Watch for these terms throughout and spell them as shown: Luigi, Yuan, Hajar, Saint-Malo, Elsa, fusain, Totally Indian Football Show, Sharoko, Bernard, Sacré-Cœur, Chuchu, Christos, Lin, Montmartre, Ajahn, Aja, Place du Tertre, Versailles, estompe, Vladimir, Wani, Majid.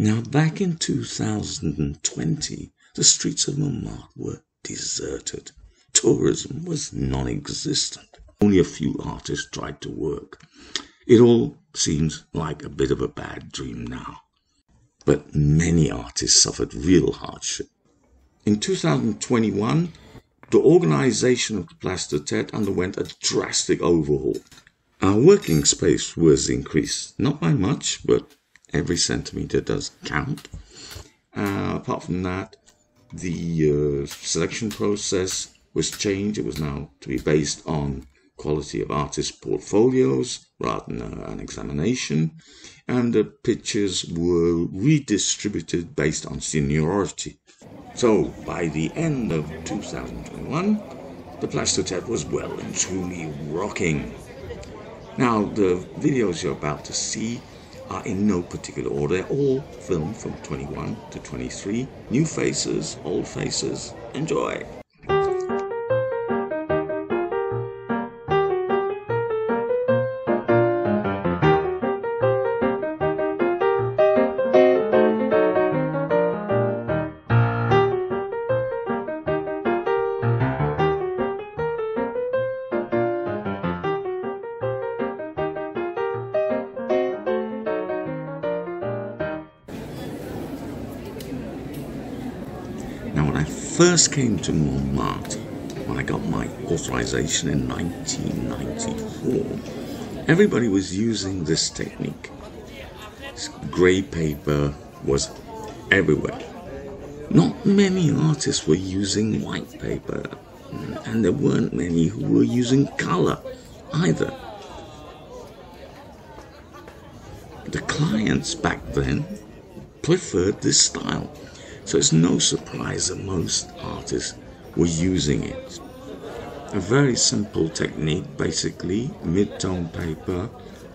Now, back in 2020, the streets of Montmartre were deserted. Tourism was non-existent. Only a few artists tried to work. It all seems like a bit of a bad dream now. But many artists suffered real hardship. In 2021, the organization of the Place du Tertre underwent a drastic overhaul. Our working space was increased, not by much, but every centimeter does count. Apart from that, the selection process was changed. It was now to be based on quality of artist portfolios rather than an examination, and the pictures were redistributed based on seniority. So, by the end of 2021, the Place du Tertre was well and truly rocking. Now, the videos you're about to see are in no particular order. They're all filmed from 21 to 23. New faces, old faces. Enjoy! First came to Montmartre when I got my authorization in 1994. Everybody was using this technique. Grey paper was everywhere. Not many artists were using white paper, and there weren't many who were using color either. The clients back then preferred this style. So it's no surprise that most artists were using it. A very simple technique, basically mid-tone paper,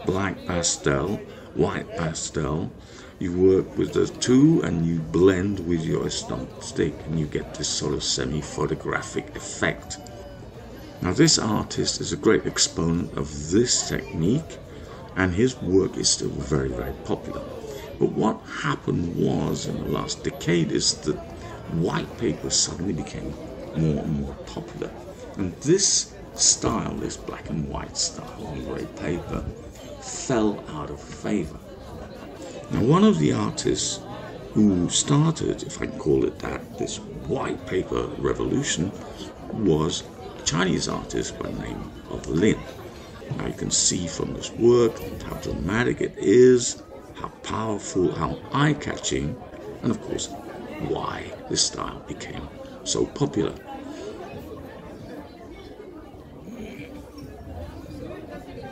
black pastel, white pastel. You work with the two and you blend with your estampe stick and you get this sort of semi-photographic effect. Now this artist is a great exponent of this technique and his work is still very, very popular. But what happened was, in the last decade, is that white paper suddenly became more and more popular. And this style, this black and white style on grey paper, fell out of favor. Now, one of the artists who started, if I can call it that, this white paper revolution was a Chinese artist by the name of Lin. Now, you can see from this work how dramatic it is, how powerful, how eye-catching, and of course, why this style became so popular.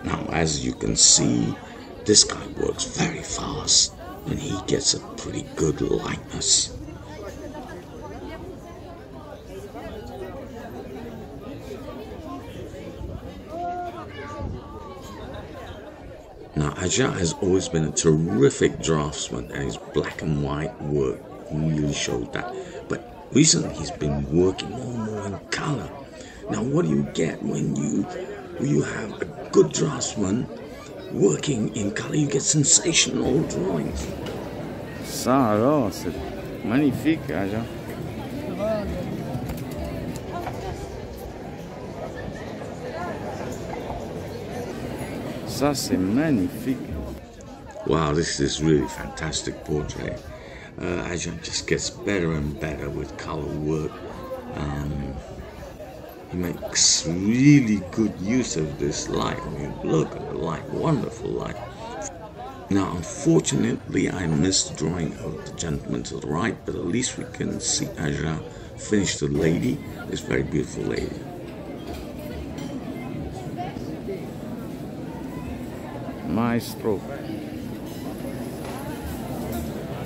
Now, as you can see, this guy works very fast, and he gets a pretty good likeness. Now, Aja has always been a terrific draftsman, and his black and white work really showed that. But recently, he's been working more in color. Now, what do you get when you have a good draftsman working in color? You get sensational drawings. Ça alors, c'est magnifique, Aja. That's magnifique. Wow, this is really fantastic portrait. Ajahn just gets better and better with color work. He makes really good use of this light. I mean, look at the light, wonderful light. Now, unfortunately, I missed the drawing of the gentleman to the right, but at least we can see Ajahn finish the lady, this very beautiful lady. Maestro.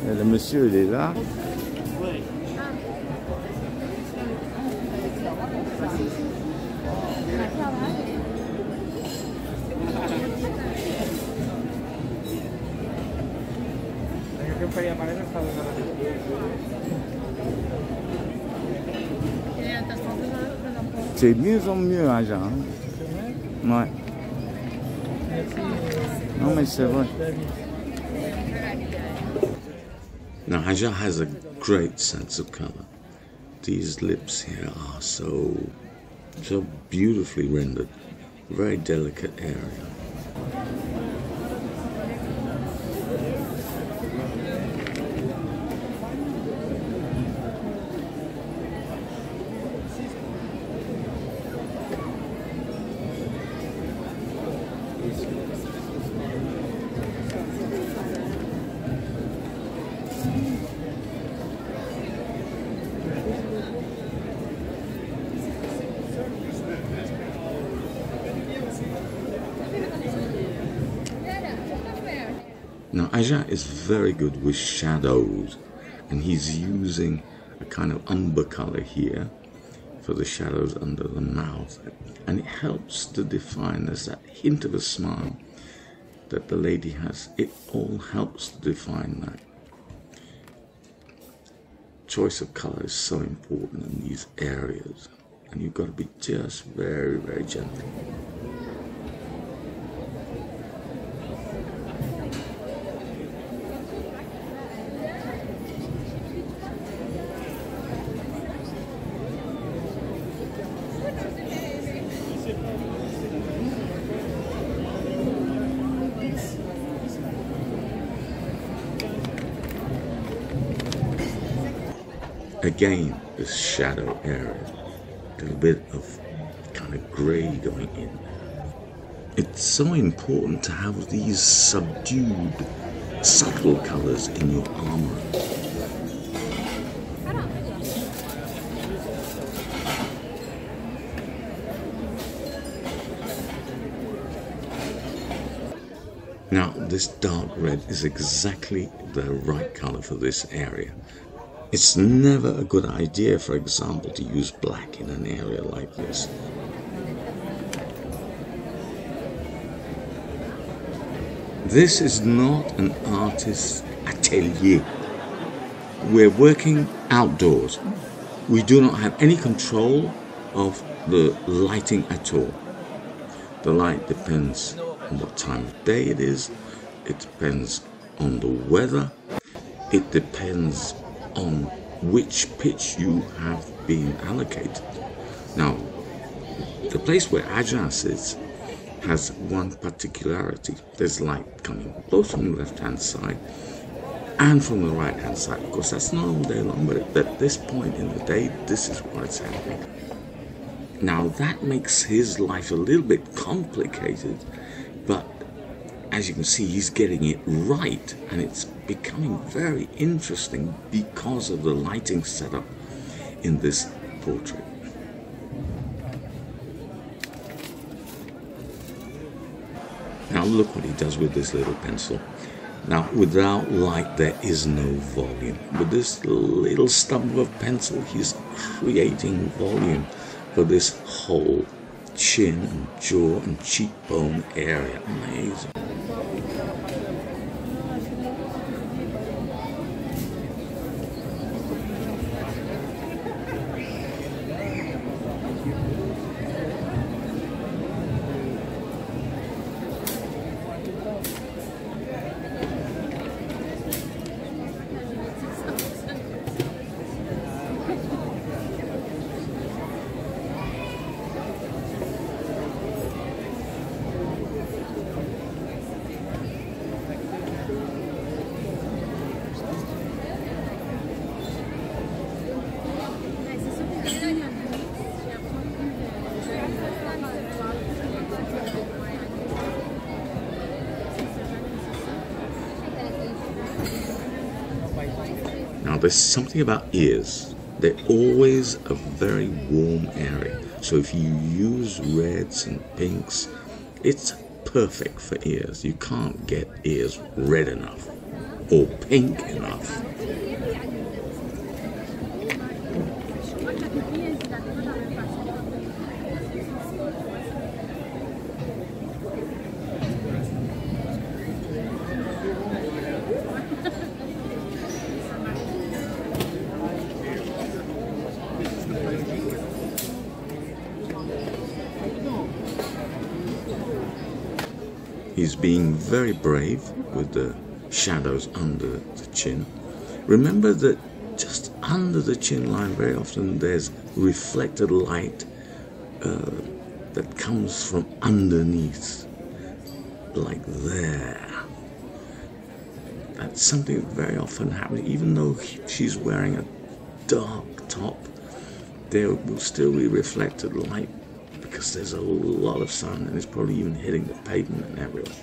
Et le monsieur, il est là. C'est de mieux en mieux, hein, Jean. Ouais. Non, mais c'est vrai. Now Hajar has a great sense of color. These lips here are so beautifully rendered. Very delicate area. Now, Aja is very good with shadows, and he's using a kind of umber color here for the shadows under the mouth, and it helps to define. There's that hint of a smile that the lady has. It all helps to define that. Choice of color is so important in these areas, and you've got to be just very, very gentle. Again, this shadow area, a little bit of kind of grey going in. It's so important to have these subdued, subtle colours in your armour. Now, this dark red is exactly the right colour for this area. It's never a good idea, for example, to use black in an area like this. This is not an artist's atelier. We're working outdoors. We do not have any control of the lighting at all. The light depends on what time of day it is. It depends on the weather. It depends on which pitch you have been allocated. Now, the place where Ajahn sits has one particularity. There's light coming both from the left-hand side and from the right-hand side. Of course, that's not all day long, but at this point in the day, this is what's happening. Now, that makes his life a little bit complicated, but as you can see, he's getting it right, and it's becoming very interesting because of the lighting setup in this portrait. Now look what he does with this little pencil. Now, without light, there is no volume. With this little stub of pencil, he's creating volume for this whole chin and jaw and cheekbone area. Amazing. There's something about ears. They're always a very warm area. So if you use reds and pinks, it's perfect for ears. You can't get ears red enough or pink enough. He's being very brave with the shadows under the chin, Remember that just under the chin line very often there's reflected light that comes from underneath, like there. That's something that very often happens. Even though she's wearing a dark top, there will still be reflected light because there's a lot of sun and it's probably even hitting the pavement and everywhere.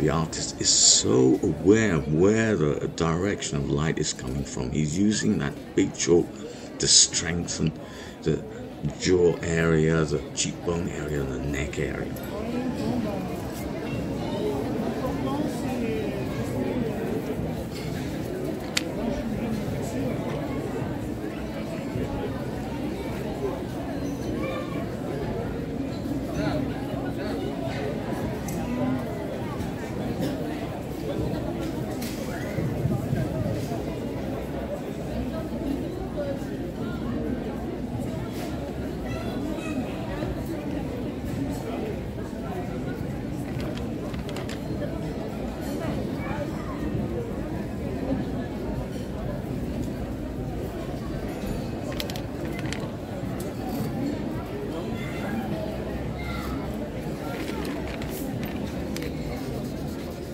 The artist is so aware of where the direction of light is coming from. He's using that big chalk to strengthen the jaw area, the cheekbone area, the neck area.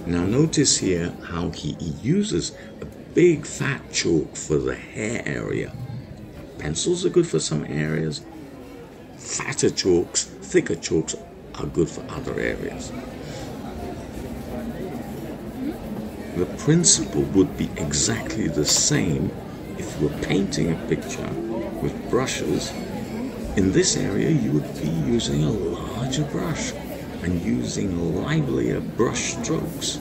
Now notice here how he uses a big fat chalk for the hair area. Pencils are good for some areas. Fatter chalks, thicker chalks are good for other areas. The principle would be exactly the same if you were painting a picture with brushes. In this area you would be using a larger brush and using livelier brush strokes.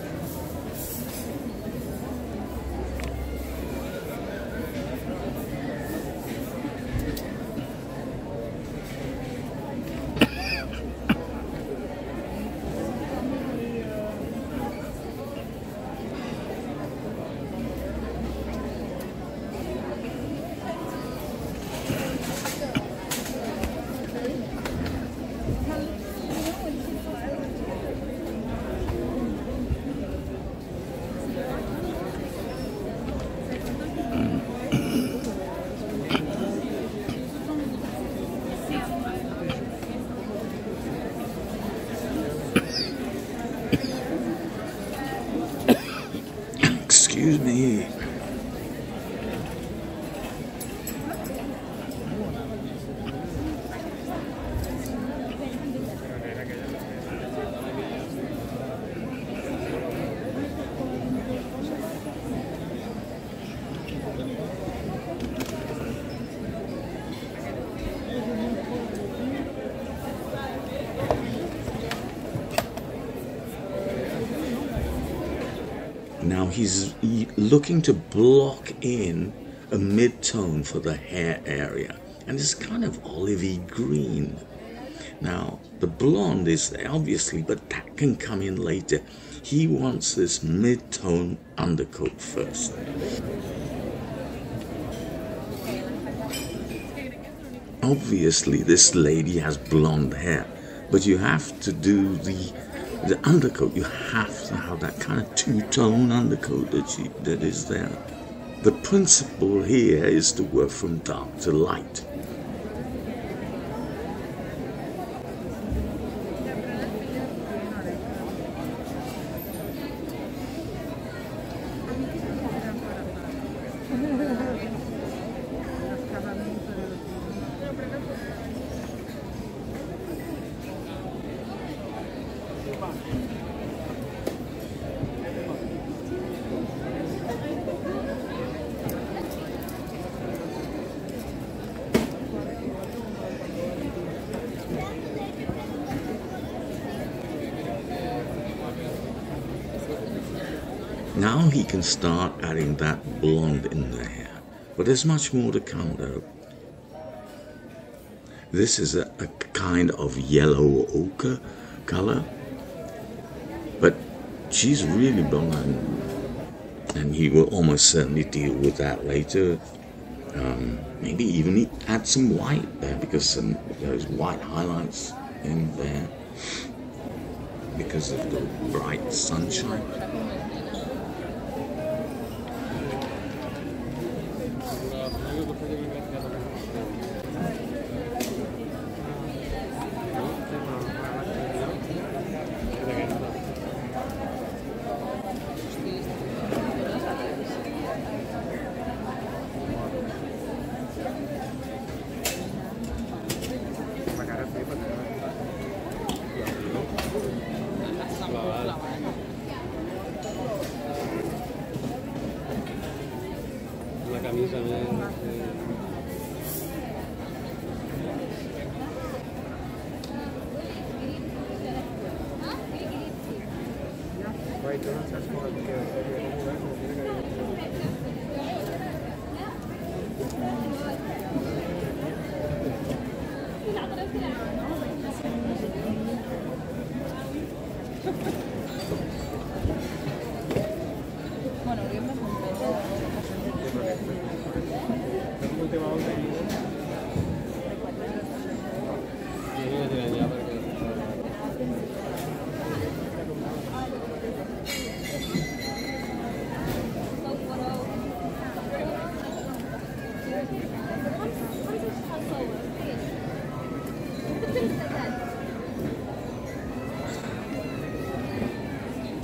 Excuse me. Now he's looking to block in a mid-tone for the hair area, and it's kind of olivey green. Now the blonde is there obviously, but that can come in later. He wants this mid-tone undercoat first. Obviously this lady has blonde hair, but you have to do the undercoat. You have to have that kind of two-tone undercoat that is there. The principle here is to work from dark to light. Now he can start adding that blonde in the hair, but there's much more to come though. This is a kind of yellow or ochre color, but she's really blonde, and he will almost certainly deal with that later. Maybe even add some white there because there's white highlights in there. because of the bright sunshine.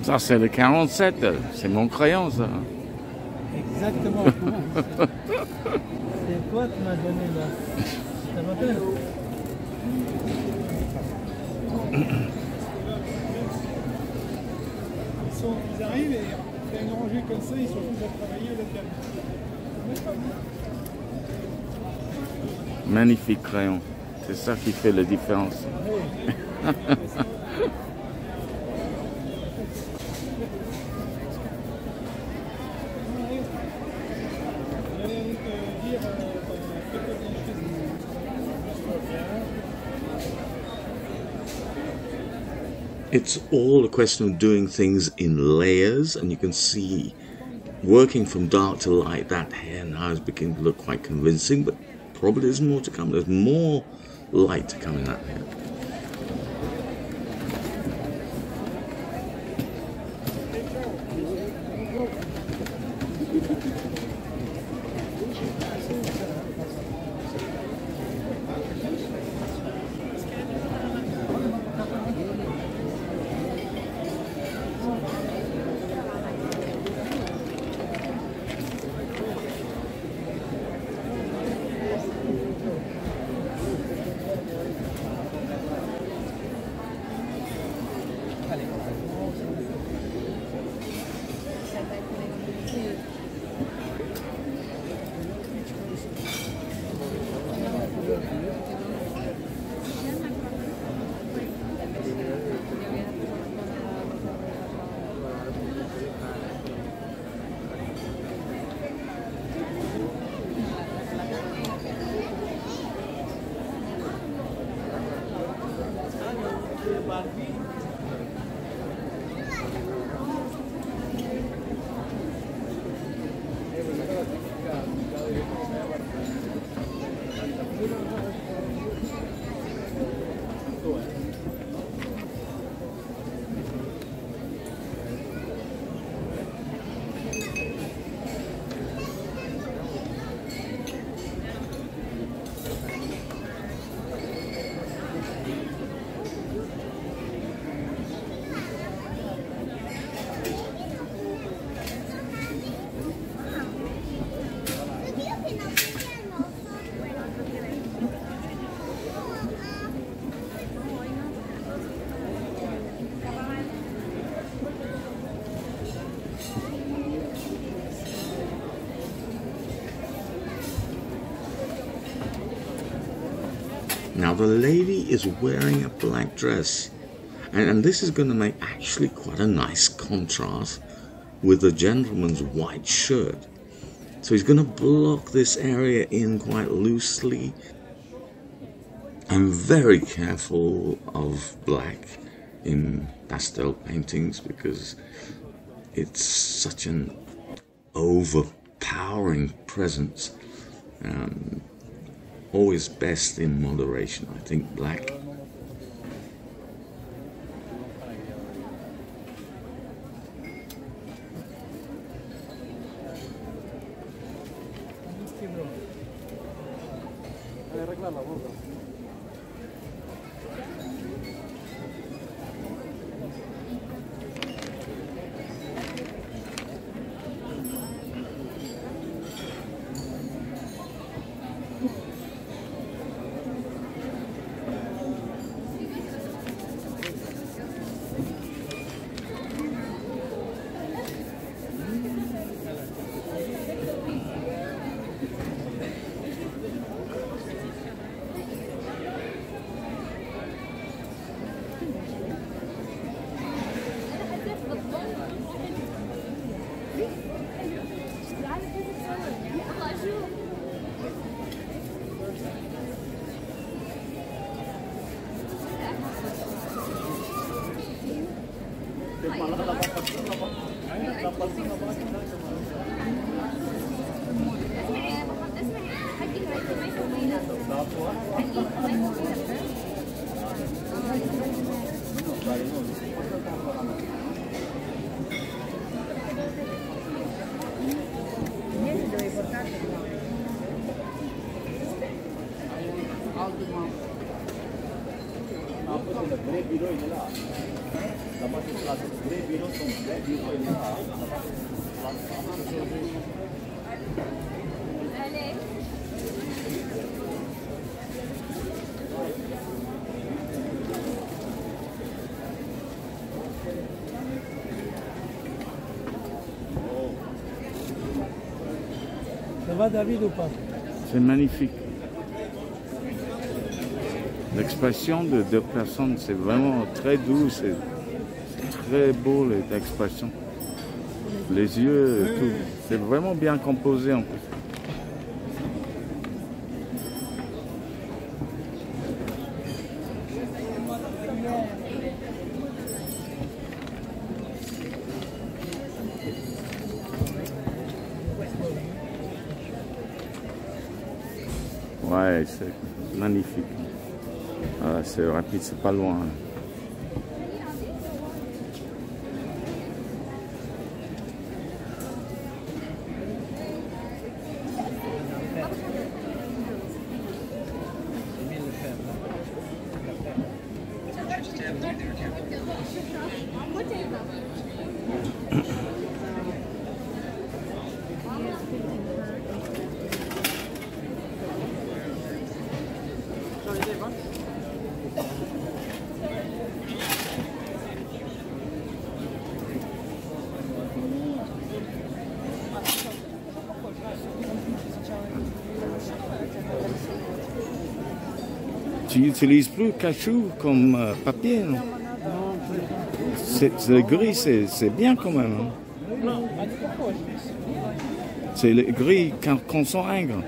Ça, c'est le 47, c'est mon crayon, ça. Exactement. C'est quoi tu m'as donné là? Ça m'appelle? Ils arrivent et il y a une rangée comme ça, ils sont tous à travailler avec la... Magnifique crayon. C'est ça qui fait la différence. Oui. It's all a question of doing things in layers, and you can see working from dark to light, that hair now is beginning to look quite convincing, but probably there's more to come. There's more light to come in that hair. Now the lady is wearing a black dress, and this is going to make actually quite a nice contrast with the gentleman's white shirt. So he's going to block this area in quite loosely. I'm very careful of black in pastel paintings because it's such an overpowering presence. Always best in moderation, I think, black. Ça va David ou pas? C'est magnifique. L'expression de deux personnes, c'est vraiment très doux, c'est très beau les expressions. Les yeux, tout. C'est vraiment bien composé en plus. Ouais, c'est magnifique. Ah, c'est rapide, c'est pas loin. Tu n'utilises plus cachou comme papier, non? Le gris, c'est bien quand même. Hein? C'est le gris qu'on sent ingre.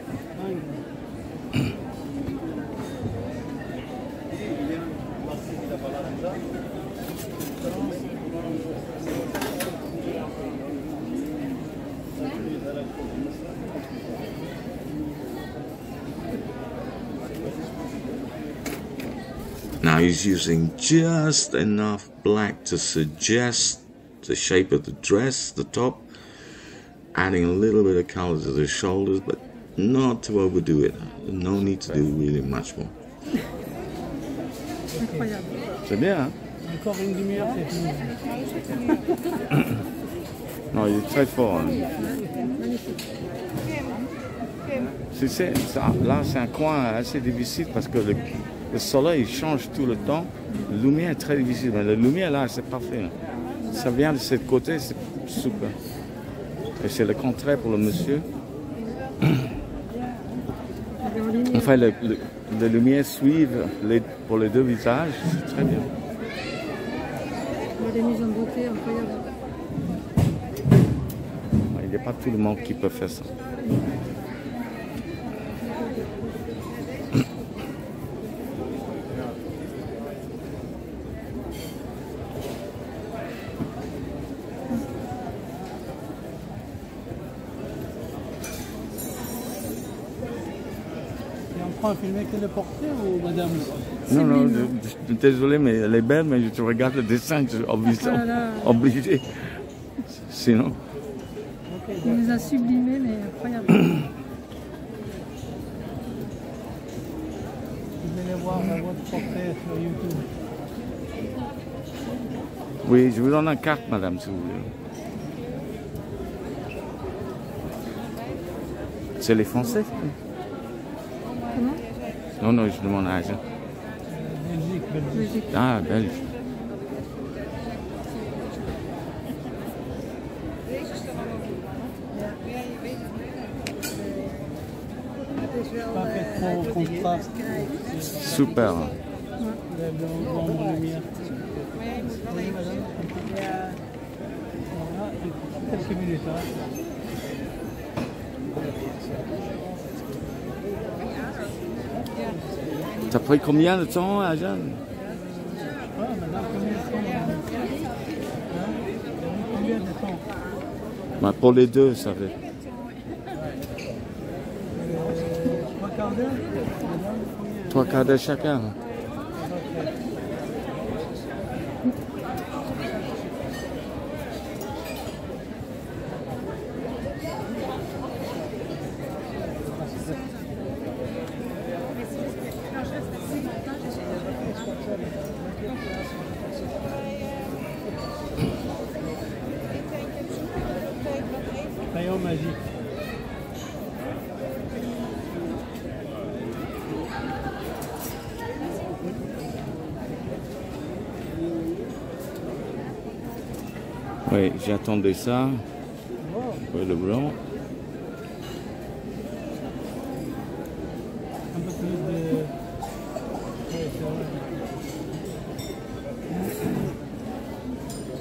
He's using just enough black to suggest the shape of the dress, the top, adding a little bit of color to the shoulders, but not to overdo it. No need to do really much more. C'est bien, hein? Encore une demi-heure, c'est fini. Non, il est très fort. Hein? Là, c'est un coin assez difficile parce que le soleil change tout le temps, la lumière est très difficile, mais la lumière là c'est parfait, ça vient de ce côté, c'est super. Et c'est le contraire pour le monsieur. Enfin, les lumières suivent pour les deux visages, c'est très bien. Il n'y a pas tout le monde qui peut faire ça. Filmer que le portrait ou madame? Non, non, je suis désolé, mais elle est belle, mais je regarde le dessin, je suis obligé. Ah, voilà. Obligé. Sinon. Okay, il nous a sublimés, mais incroyable. Vous allez voir votre portrait sur YouTube. Oui, je vous donne une carte, madame, si vous voulez. C'est les Français? Non, non, je demande à Aja. Belgique. Ah, Belgique. Super. Ça prend combien de temps, Ajahn? Bah, pour les deux, ça fait. Trois quarts d'heure chacun. Oui, j'attendais ça. Oui, le blanc. Un peu plus de...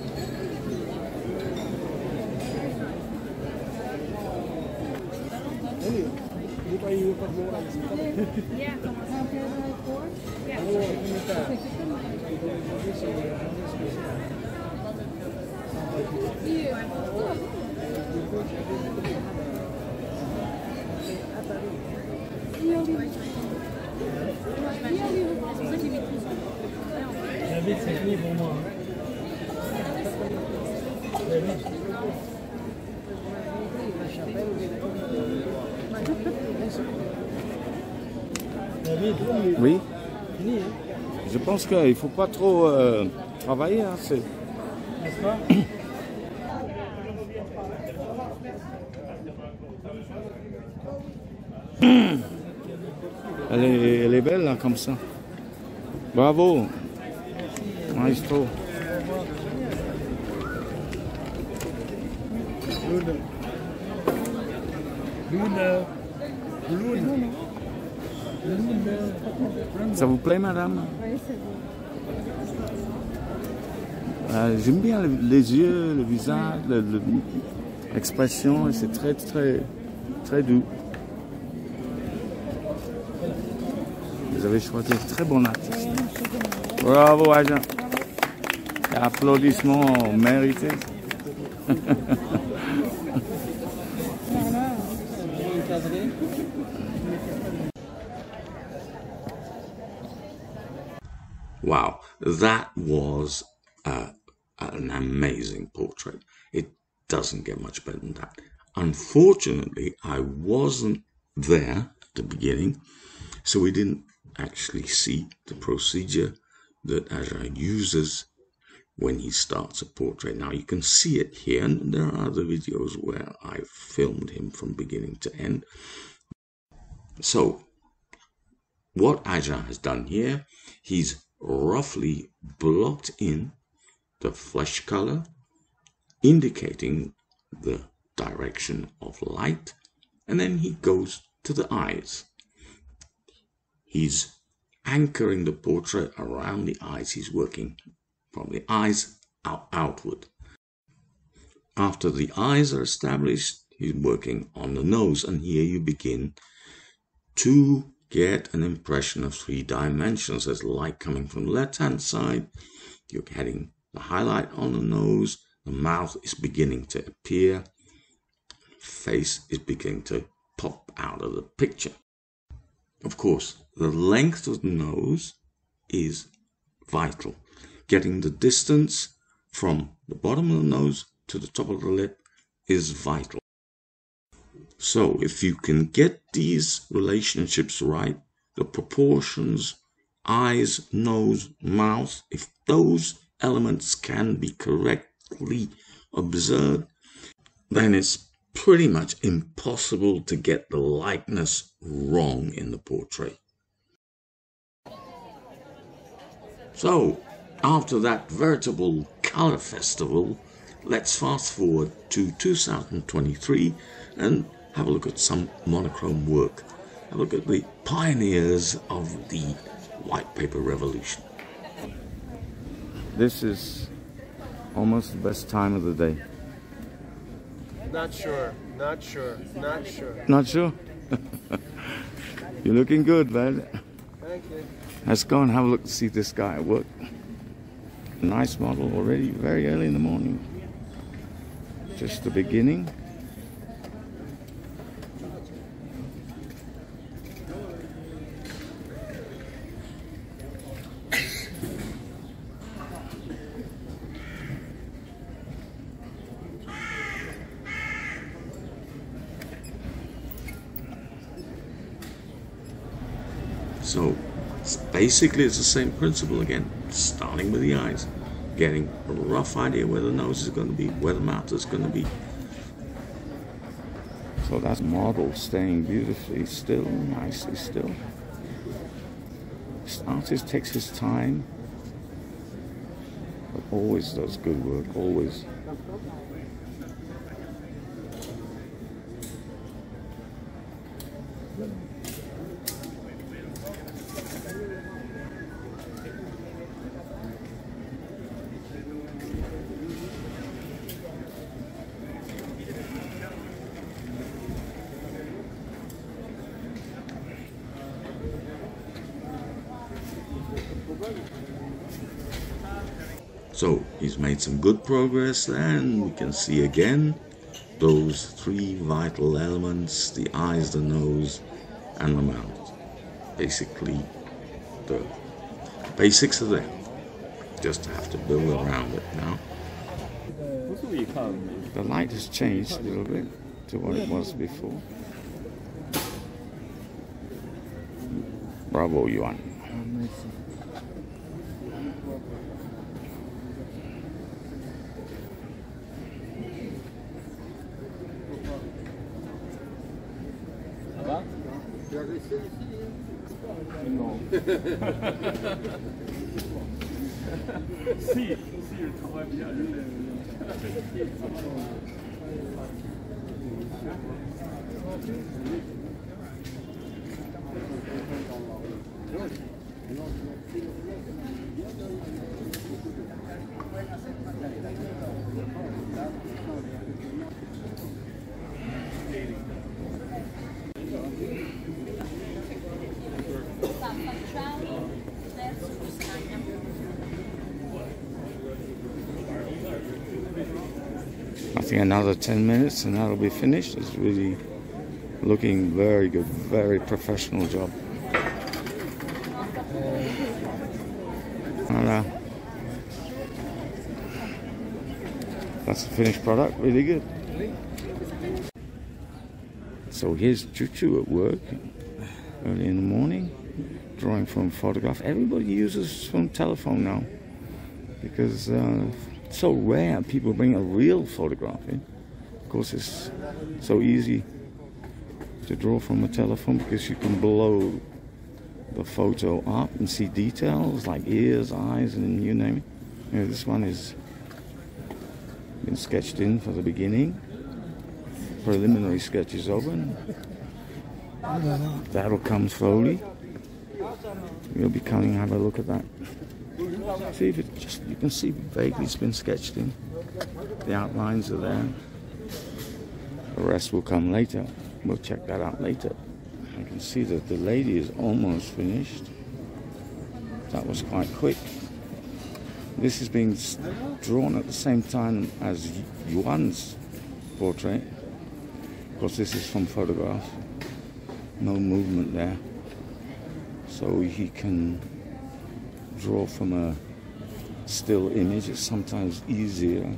Oui, je pense qu'il ne faut pas trop travailler. Hein, c'est... elle est belle là, comme ça. Bravo, maestro. Ça vous plaît, madame? Oui, c'est bon. J'aime bien les yeux, le visage, l'expression, c'est très, très, très doux. Vous avez choisi un très bon artiste. Bravo, Ajahn. Applaudissements mérités. Wow, that was an amazing portrait. It doesn't get much better than that. Unfortunately, I wasn't there at the beginning, so we didn't actually see the procedure that Ajahn uses when he starts a portrait. Now, you can see it here, and there are other videos where I filmed him from beginning to end. So, what Ajahn has done here, he's roughly blocked in the flesh color, indicating the direction of light, and then he goes to the eyes. He's anchoring the portrait around the eyes. He's working from the eyes outward. After the eyes are established, he's working on the nose, and here you begin to get an impression of three dimensions. There's light coming from the left-hand side. You're getting the highlight on the nose. The mouth is beginning to appear. Face is beginning to pop out of the picture. Of course, the length of the nose is vital. Getting the distance from the bottom of the nose to the top of the lip is vital. So, if you can get these relationships right, the proportions, eyes, nose, mouth, if those elements can be correctly observed, then it's pretty much impossible to get the likeness wrong in the portrait. So, after that veritable color festival, let's fast forward to 2023 and have a look at some monochrome work. Have a look at the pioneers of the white paper revolution. This is almost the best time of the day. Not sure, not sure, not sure. Not sure? You're looking good, man. Thank you. Let's go and have a look to see this guy at work. Nice model already, very early in the morning. Just the beginning. So basically it's the same principle again, starting with the eyes, getting a rough idea where the nose is going to be, where the mouth is going to be. So that model staying beautifully still, nicely still. This artist takes his time, but always does good work, always. So he's made some good progress, and we can see again those three vital elements, the eyes, the nose and the mouth. Basically the basics are there, just have to build around it now. The light has changed a little bit to what it was before. Bravo, Yuan. Another 10 minutes and that'll be finished. It's really looking very good, very professional job. And, that's the finished product, really good. So here's Chuchu at work early in the morning, drawing from photograph. Everybody uses from telephone now because it's so rare people bring a real photograph in. Of course, it's so easy to draw from a telephone because you can blow the photo up and see details like ears, eyes, and you name it. You know, this one has been sketched in for the beginning. Preliminary sketch is open. That'll come slowly. We'll be coming and have a look at that. See if it just, you can see vaguely it's been sketched in. The outlines are there. The rest will come later. We'll check that out later. I can see that the lady is almost finished. That was quite quick. This is being drawn at the same time as Yuan's portrait. Of course, this is from photograph. No movement there. So he can draw from a still image. It's sometimes easier.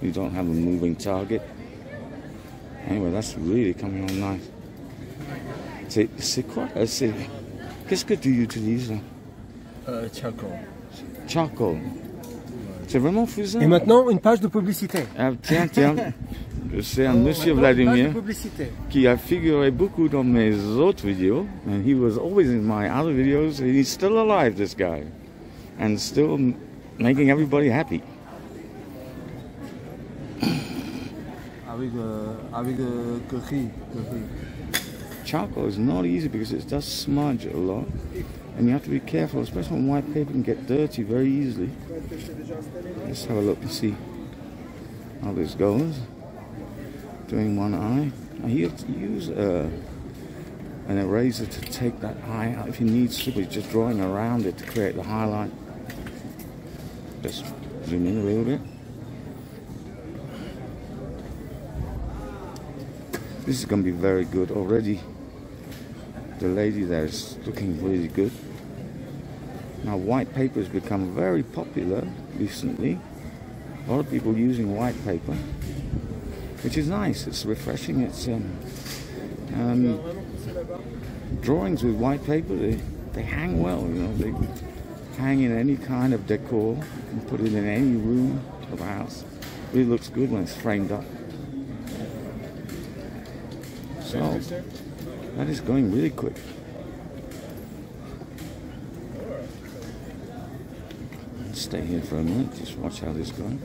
You don't have a moving target. Anyway, that's really coming on nice. C'est quoi? Qu'est-ce que tu utilises? Charcoal. Charcoal. C'est vraiment fusain. Et maintenant, une page de publicité. Ah, tiens, tiens. C'est un monsieur Vladimir qui a figuré beaucoup dans mes autres vidéos. And he was always in my other videos. And he's still alive, this guy. And still making everybody happy. Charcoal is not easy because it does smudge a lot. And you have to be careful, especially on white paper, and get dirty very easily. Let's have a look and see how this goes. Doing one eye. Now you have to use an eraser to take that eye out if you need to, but just drawing around it to create the highlight. Just zoom in a little bit. This is gonna be very good already. The lady there is looking really good. Now white paper has become very popular recently. A lot of people using white paper, which is nice. It's refreshing. It's drawings with white paper. They hang well. You know, they hang in any kind of decor. You can put it in any room of a house. It really looks good when it's framed up. So that is going really quick. Let's stay here for a minute, just watch how this is going.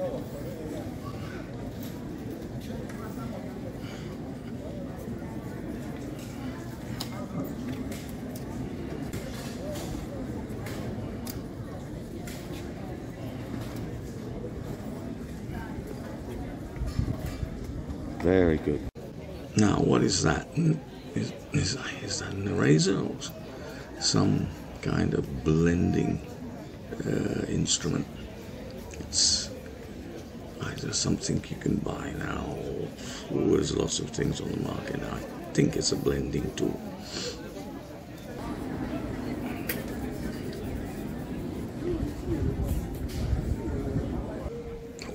Very good. Now, what is that? Is that an eraser or some kind of blending instrument? It's either something you can buy now, or there's lots of things on the market now. I think it's a blending tool.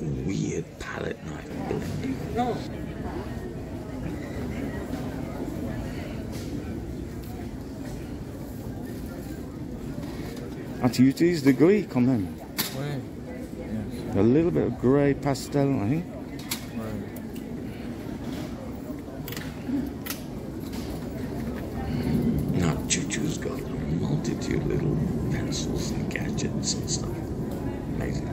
Weird palette knife blending. No. And to utilise the gris, quand même. Ouais. Yes. A little bit of grey pastel, I think. Ouais. Now, Chuchu's got a multitude of little pencils and gadgets and stuff. Amazing.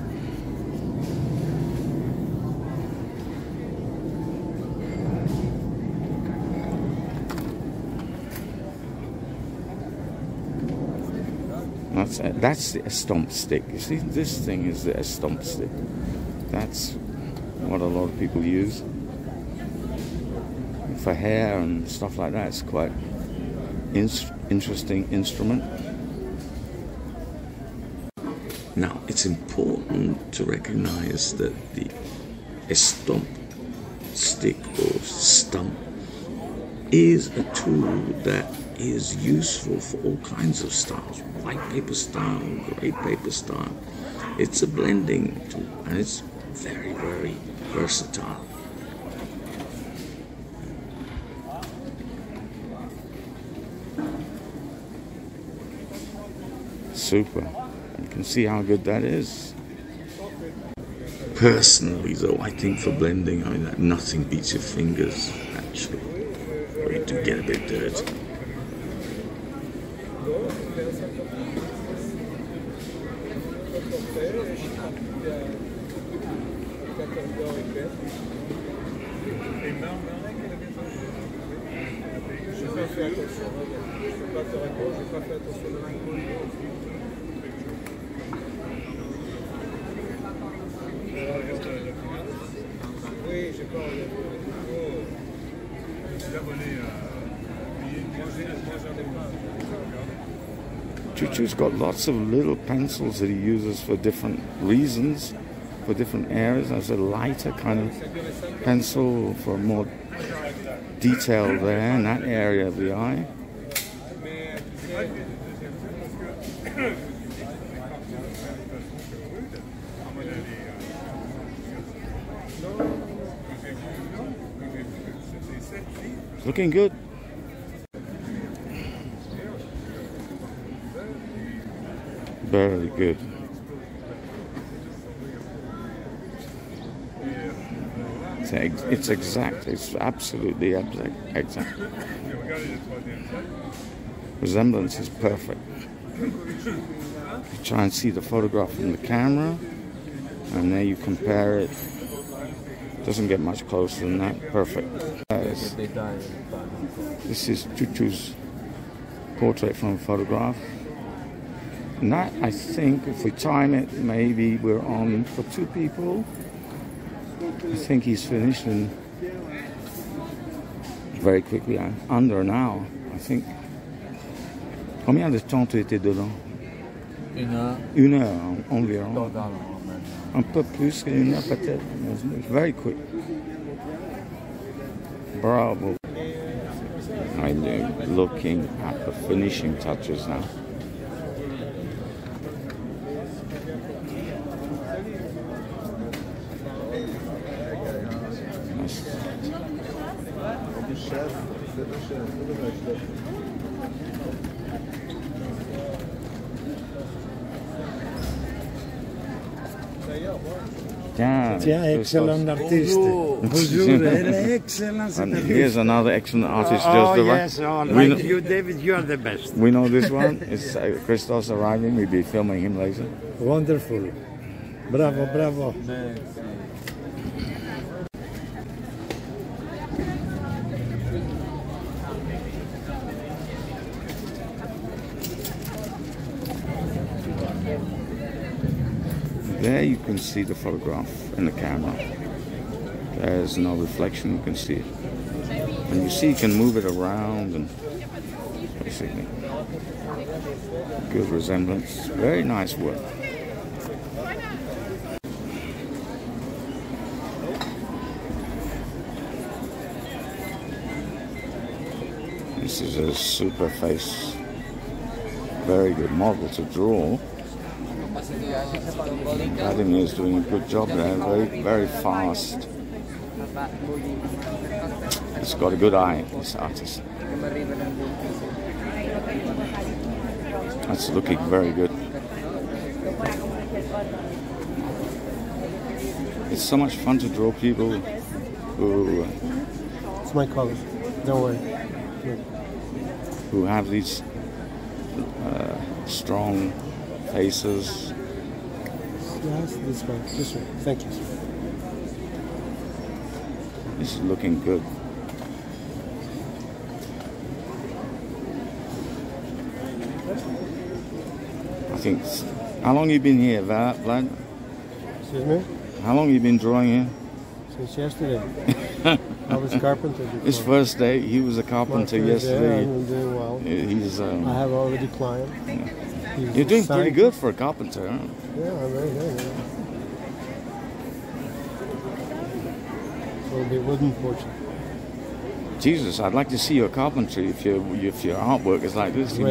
That's the estomp stick. You see, this thing is the estomp stick. That's what a lot of people use for hair and stuff like that. It's quite interesting instrument. Now, it's important to recognize that the estomp stick or stump is a tool that is useful for all kinds of styles. White paper style, grey paper style. It's a blending tool and it's very, very versatile. Super. You can see how good that is. Personally though, I think for blending, I mean, nothing beats your fingers actually. Or you do get a bit dirty. Chuchu's got lots of little pencils that he uses for different reasons, for different areas. There's a lighter kind of pencil for more detail there in that area of the eye. It's looking good. Very good. It's exact. It's absolutely exact. Resemblance is perfect. You try and see the photograph from the camera, and there you compare it. Doesn't get much closer than that. Perfect. This is Chuchu's portrait from a photograph. And that, I think, if we time it, maybe we're on for two people. I think he's finished in very quickly, under an hour, I think. Combien de temps tu étais dedans? 1 heure. 1 heure, environ. Un peu plus qu'une heure, peut-être. Very quick. Bravo. I'm looking at the finishing touches now. Yeah, excellent artist. Excellent. And here's another excellent artist. Like you, David, you are the best. We know this one. It's Christos arriving. We'll be filming him later. Wonderful. Bravo, bravo. There you can see the photograph in the camera. There's no reflection, you can see it. And you see you can move it around and basically good resemblance. Very nice work. This is a super face. Very good model to draw. Vladimir is doing a good job there, very, very fast. He's got a good eye, this artist. That's looking very good. It's so much fun to draw people who... It's my color, don't worry. Who have these strong faces. Yes, this one, thank you. This is looking good. I think, how long you been here, Vlad? Excuse me? How long you been drawing here? Since yesterday. I was a carpenter before. His first day, he was a carpenter yesterday. I'm doing well. He's, I have already climbed. Yeah. You're doing pretty good for a carpenter, huh? Yeah, I'm very good. Yeah. It'll be wooden fortune. Jesus, I'd like to see your carpentry. If your artwork is like this, you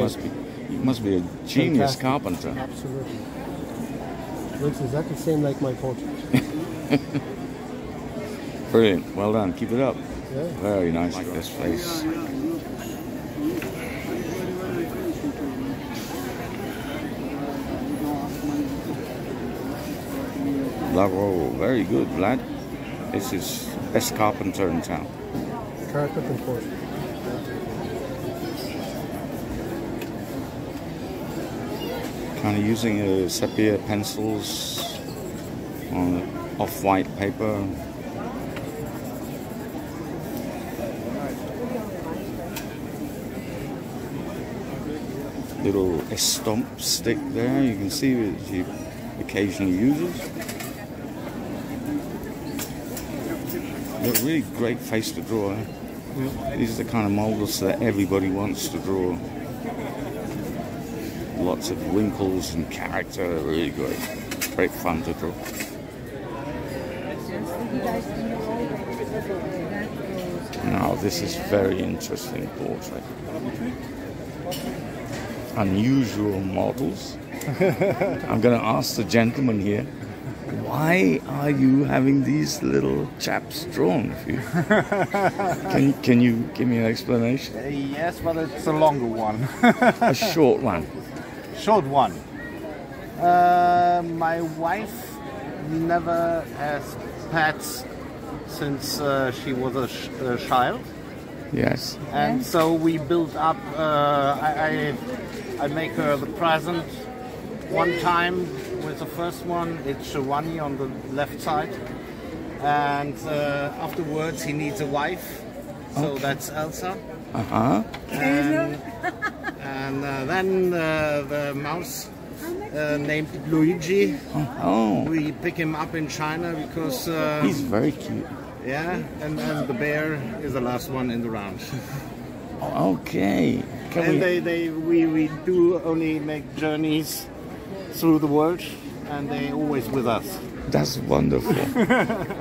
must be a genius carpenter. Absolutely. Looks exactly the same like my portrait. Brilliant. Well done. Keep it up. Yeah. Very nice. Like this face. Bravo, very good, Vlad. This is best carpenter in town. Carpenter and portrait. Kind of using sepia pencils on off-white paper. Little estompe stick there. You can see that she occasionally uses. A really great face to draw. Eh? Yeah. These are the kind of models that everybody wants to draw. Lots of wrinkles and character. Really great, great fun to draw. Now this is very interesting portrait. Unusual models. I'm going to ask the gentleman here. Why are you having these little chaps drawn of you? Can you give me an explanation? Yes, but it's a longer one. A short one. Short one. My wife never has pets since she was a child. Yes. And so we built up. I make her the present one time. With the first one, it's Wani on the left side, and afterwards he needs a wife, so that's Elsa. Uh-huh. And then the mouse named Luigi. Oh. We pick him up in China because he's very cute. Yeah, and the bear is the last one in the round. Okay. We do only make journeys through the world, and they're always with us. That's wonderful.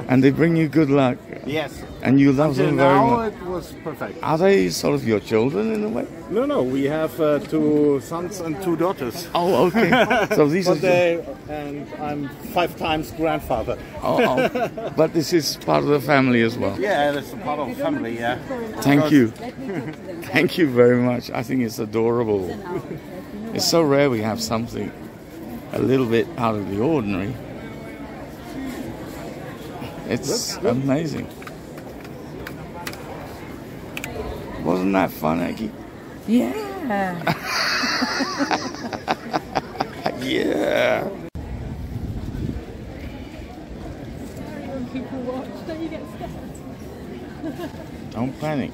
And they bring you good luck. Yes. And you love them very much. It was perfect. Are they sort of your children in a way? No, no. We have 2 sons and 2 daughters. Oh, okay. So these are and I'm 5 times grandfather. Oh, oh. But this is part of the family as well. Yeah, that's a part of the family. Yeah. Thank you. Thank you very much. I think it's adorable. It's so rare we have something a little bit out of the ordinary. It's amazing. Wasn't that fun, Aggie? Yeah. Yeah. When people watch, don't you get scared? Don't panic.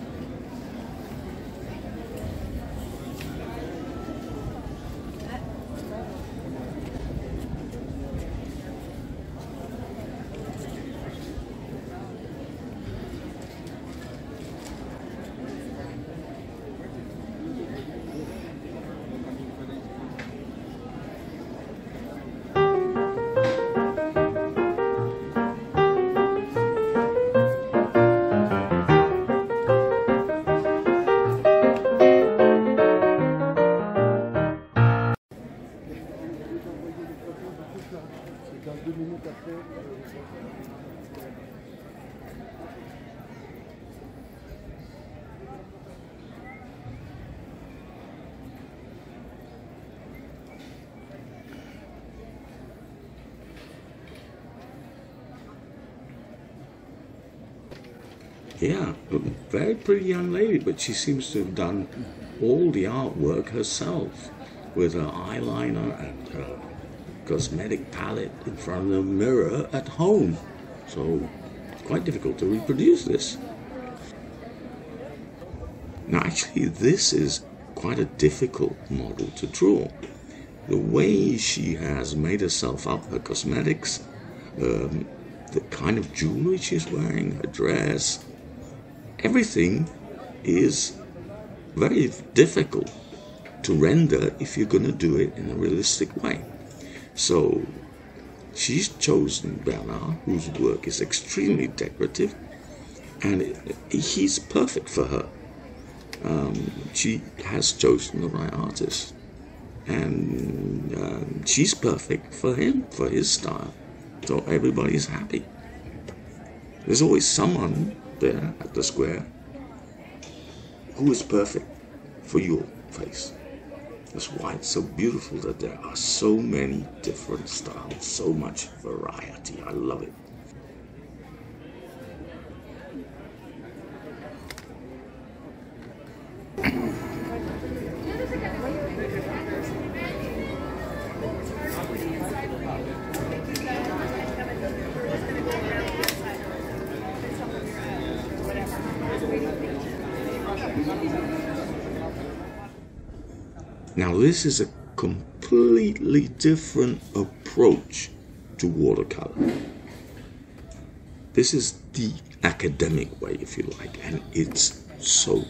Yeah, very pretty young lady, but she seems to have done all the artwork herself with her eyeliner and her cosmetic palette in front of a mirror at home. So it's quite difficult to reproduce this. Now actually this is quite a difficult model to draw. The way she has made herself up, her cosmetics, the kind of jewelry she's wearing, her dress, everything is very difficult to render if you're going to do it in a realistic way. So she's chosen Bernard, whose work is extremely decorative, and he's perfect for her. She has chosen the right artist, and she's perfect for him, for his style. So everybody's happy. There's always someone there at the square who is perfect for your face. That's why it's so beautiful that there are so many different styles, so much variety. I love it. Now this is a completely different approach to watercolor. This is the academic way, if you like, and it's so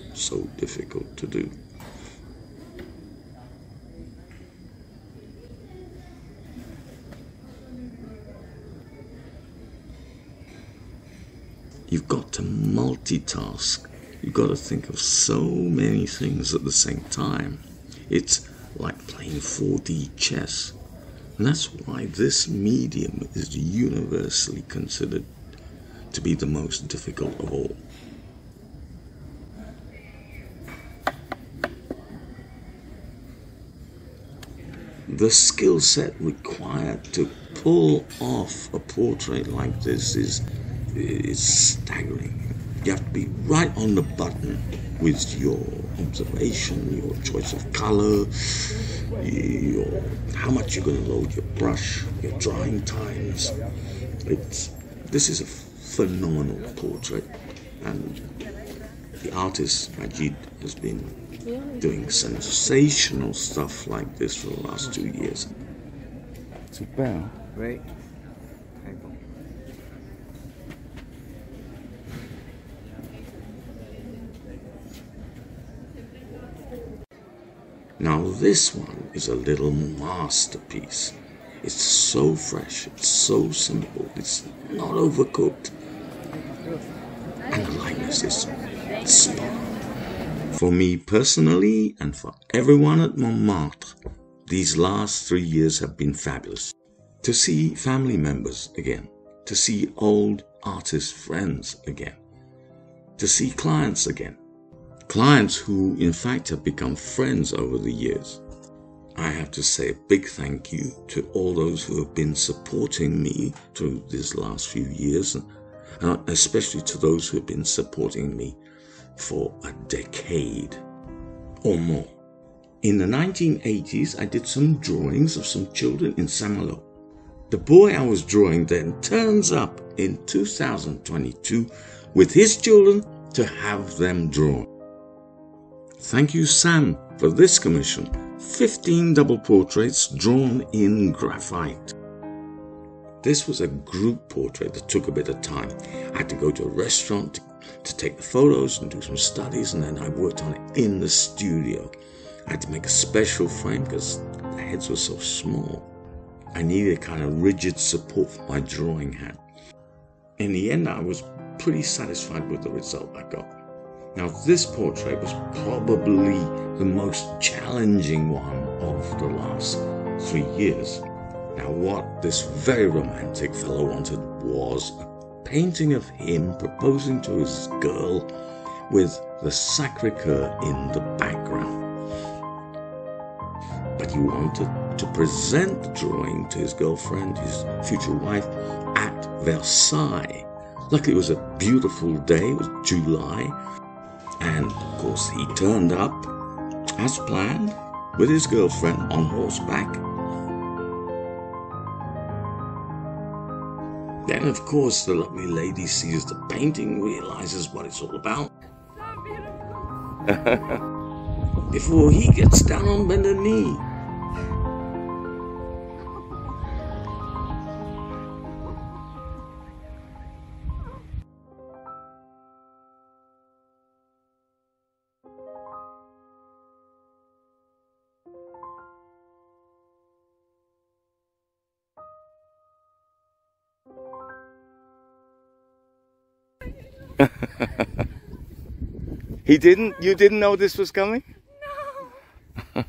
difficult to do. You've got to multitask. You've got to think of so many things at the same time. It's like playing 4D chess, and that's why this medium is universally considered to be the most difficult of all. The skill set required to pull off a portrait like this is staggering. You have to be right on the button with your observation, your choice of color, how much you're going to load your brush, your drying times. This is a phenomenal portrait, and the artist Majid has been doing sensational stuff like this for the last 2 years. Super. Right. Now this one is a little masterpiece. It's so fresh, it's so simple, it's not overcooked. And the likeness is spot on. For me personally, and for everyone at Montmartre, these last 3 years have been fabulous. To see family members again, to see old artist friends again, to see clients again. Clients who in fact have become friends over the years. I have to say a big thank you to all those who have been supporting me through these last few years, and especially to those who have been supporting me for a decade or more. In the 1980s, I did some drawings of some children in Saint-Malo. The boy I was drawing then turns up in 2022 with his children to have them drawn. Thank you, Sam, for this commission. 15 double portraits drawn in graphite. This was a group portrait that took a bit of time. I had to go to a restaurant to take the photos and do some studies, and then I worked on it in the studio. I had to make a special frame because the heads were so small. I needed a kind of rigid support for my drawing hand. In the end, I was pretty satisfied with the result I got. Now, this portrait was probably the most challenging one of the last 3 years. Now, what this very romantic fellow wanted was a painting of him proposing to his girl with the Sacré-Cœur in the background. But he wanted to present the drawing to his girlfriend, his future wife, at Versailles. Luckily, it was a beautiful day, it was July. And, of course, he turned up, as planned, with his girlfriend on horseback. Then, of course, the lovely lady sees the painting, realizes what it's all about. So beautiful! Before he gets down on bended knee. He didn't? You didn't know this was coming? No! Oh my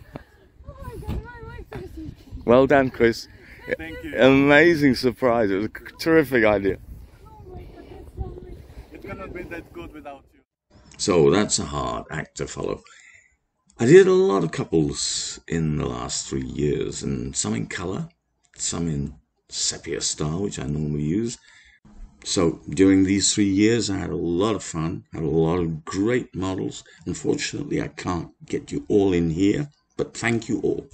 God, my legs are shaking. Well done, Chris. Thank you. Amazing surprise. It was a terrific idea. Oh my God, that's lovely. It cannot be that good without you. So that's a hard act to follow. I did a lot of couples in the last 3 years, and some in colour, some in sepia style, which I normally use. So during these 3 years, I had a lot of fun, had a lot of great models. Unfortunately, I can't get you all in here, but thank you all.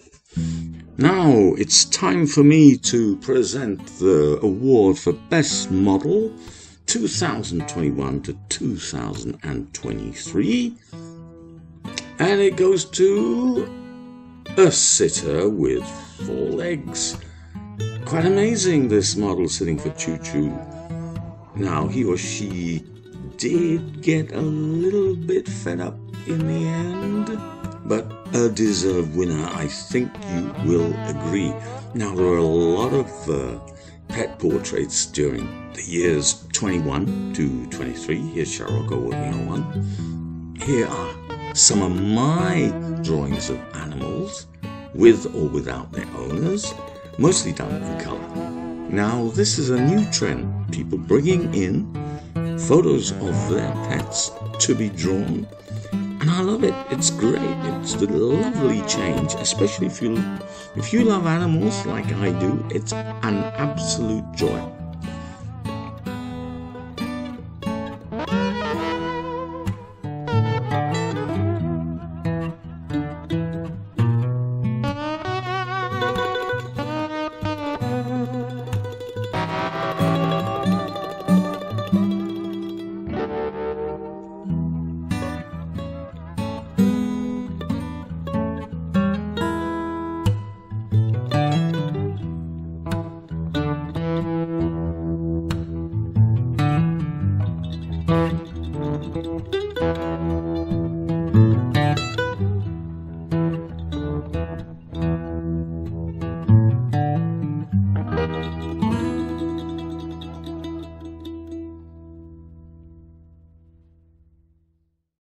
Now it's time for me to present the award for Best Model 2021 to 2023. And it goes to a sitter with 4 legs. Quite amazing, this model sitting for Chuchu. Now, he or she did get a little bit fed up in the end, but a deserved winner, I think you will agree. Now, there are a lot of pet portraits during the years 21 to 23. Here's Sharoko working on one. Here are some of my drawings of animals, with or without their owners, mostly done in color. Now, this is a new trend, people bringing in photos of their pets to be drawn, and I love it. It's great. It's a lovely change, especially if you love animals like I do. It's an absolute joy.